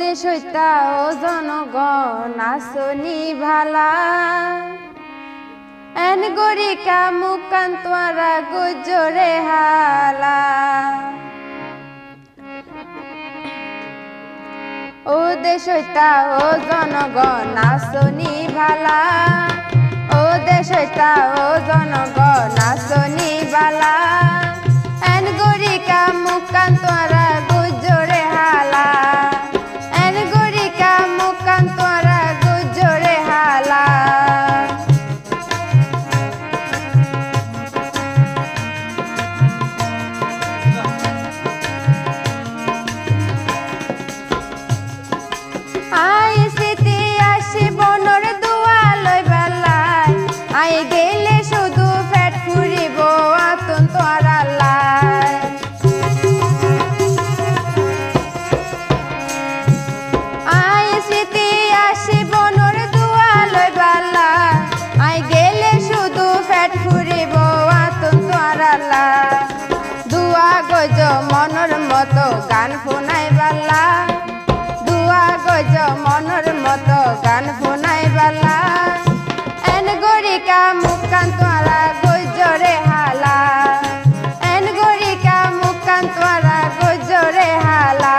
দেশইতা ও জনগণ আসনি ভালা এন গরিকা মুকান্তরা গুজরে হালা ও দেশইতা ও জনগণ আসনি ভালা ও দেশইতা ও জনগণ আসনি ভালা এন গরিকা মুকান্তরা গুজরে হালা এন গরিকা মুকান্তরা গুজরে হালা मनर मत गान फोनाय बाला दुआ गज मनर मत गान फोनाय बाला एन गोरिका मुकान तोरा गुजरे हाला एन गोरिका मुकान तोरा गुजरे हाला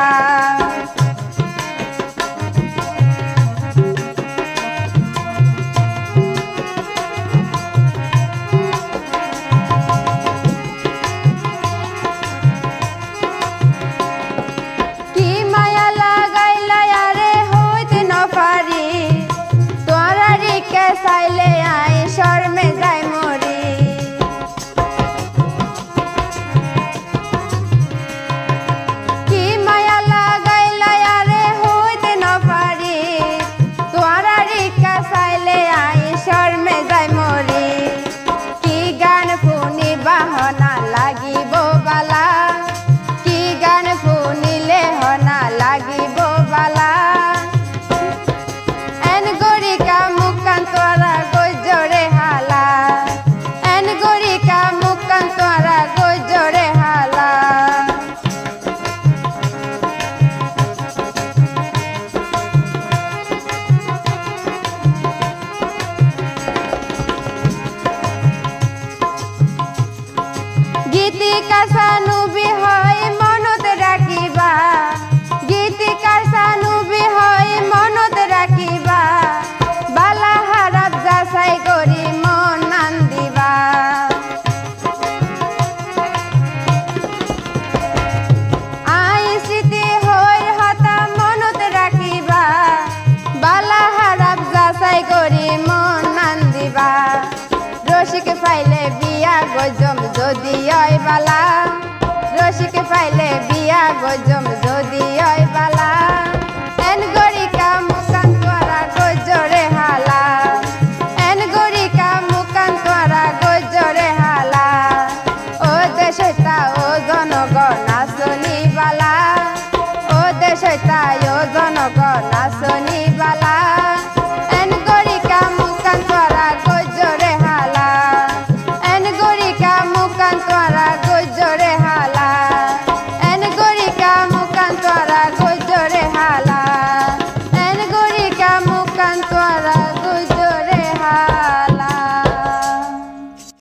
साइले आए शोर में जाए मोरी की माया लगाई लाया रे हो दिन पारी तुआरा रिका साइले आए शोर में जाए मोरी की गान फूनी बहना लागी बो बाला की गान फूनी ले होना लागी बो बाला रसिक पाइले बिया गजम जदि ओइ बाला एन गोरिका मुकान तोरा गुजरे हाला एन गोरिका मुकान तोरा गुजरे हाला ओ देशता ओ जनगण नाचनी बाला ओ देशता ओ जनगण नाचनी बाला एन गोरिका मुकान तोरा गुजरे हाला एन गोरिका मुकान तोरा